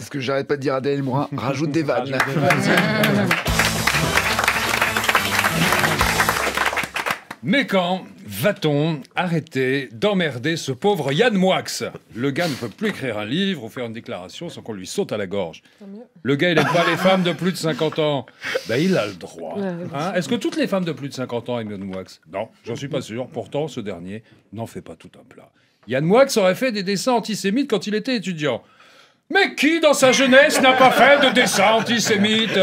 Ce que j'arrête pas de dire à Daniel Morin, rajoute des vannes. Mais quand va-t-on arrêter d'emmerder ce pauvre Yann Moix? Le gars ne peut plus écrire un livre ou faire une déclaration sans qu'on lui saute à la gorge. Le gars, il n'aime pas les femmes de plus de 50 ans. Ben, il a le droit. Hein? Est-ce que toutes les femmes de plus de 50 ans aiment Yann Moix? Non, j'en suis pas sûr. Pourtant, ce dernier n'en fait pas tout un plat. Yann Moix aurait fait des dessins antisémites quand il était étudiant. Mais qui, dans sa jeunesse, n'a pas fait de dessin antisémite?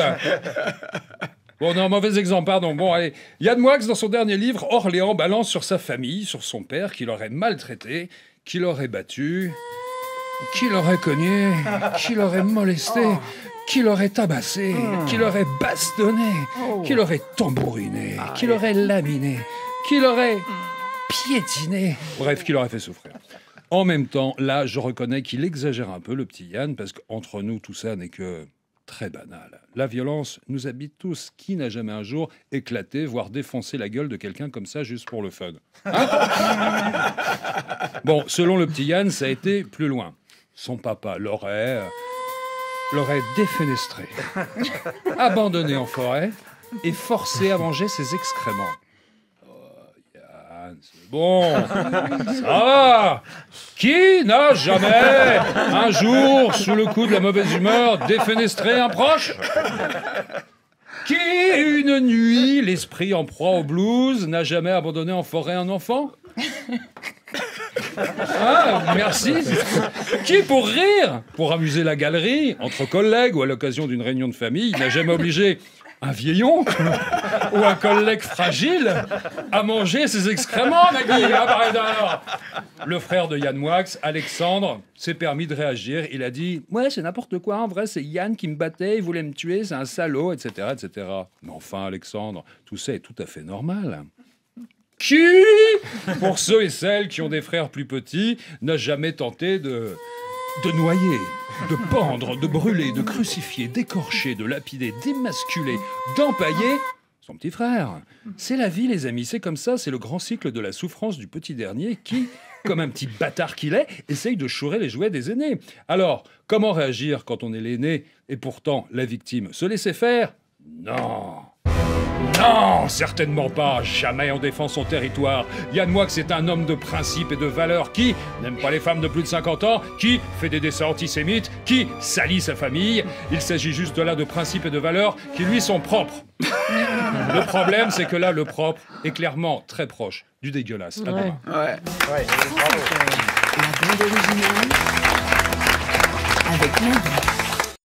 Bon, on est un mauvais exemple, pardon. Bon, allez. Yann Moix, dans son dernier livre, Orléans, balance sur sa famille, sur son père, qui l'aurait maltraité, qui l'aurait battu, qui l'aurait cogné, qui l'aurait molesté, qui l'aurait tabassé, qui l'aurait bastonné, qui l'aurait tambouriné, qui l'aurait laminé, qui l'aurait piétiné. Bref, qui l'aurait fait souffrir. En même temps, là, je reconnais qu'il exagère un peu, le petit Yann, parce qu'entre nous, tout ça n'est que très banal. La violence nous habite tous. Qui n'a jamais un jour éclaté, voire défoncé la gueule de quelqu'un comme ça, juste pour le fun? Hein? Bon, selon le petit Yann, ça a été plus loin. Son papa l'aurait défenestré, abandonné en forêt et forcé à manger ses excréments. Bon, ça va. Qui n'a jamais, un jour, sous le coup de la mauvaise humeur, défenestré un proche? Qui, une nuit, l'esprit en proie au blues, n'a jamais abandonné en forêt un enfant? Ah, merci. Qui, pour rire, pour amuser la galerie, entre collègues ou à l'occasion d'une réunion de famille, n'a jamais obligé un vieil oncle ou un collègue fragile à manger ses excréments, Nagui, hein, par exemple. Le frère de Yann Moix, Alexandre, s'est permis de réagir. Il a dit « Ouais, c'est n'importe quoi, en vrai, c'est Yann qui me battait, il voulait me tuer, c'est un salaud, etc. etc. » Mais enfin, Alexandre, tout ça est tout à fait normal. Qui, pour ceux et celles qui ont des frères plus petits, n'a jamais tenté de noyer, de pendre, de brûler, de crucifier, d'écorcher, de lapider, d'émasculer, d'empailler son petit frère? C'est la vie, les amis, c'est comme ça, c'est le grand cycle de la souffrance du petit dernier qui, comme un petit bâtard qu'il est, essaye de chourer les jouets des aînés. Alors, comment réagir quand on est l'aîné et pourtant la victime? Se laisser faire? Non! Non, certainement pas. Jamais on défend son territoire. Yann Moix est un homme de principe et de valeur qui n'aime pas les femmes de plus de 50 ans, qui fait des dessins antisémites, qui salit sa famille. Il s'agit juste de là de principes et de valeurs qui lui sont propres. Le problème, c'est que là, le propre est clairement très proche du dégueulasse. Ouais. À demain. Ouais. Bravo. La bande originale avec moi.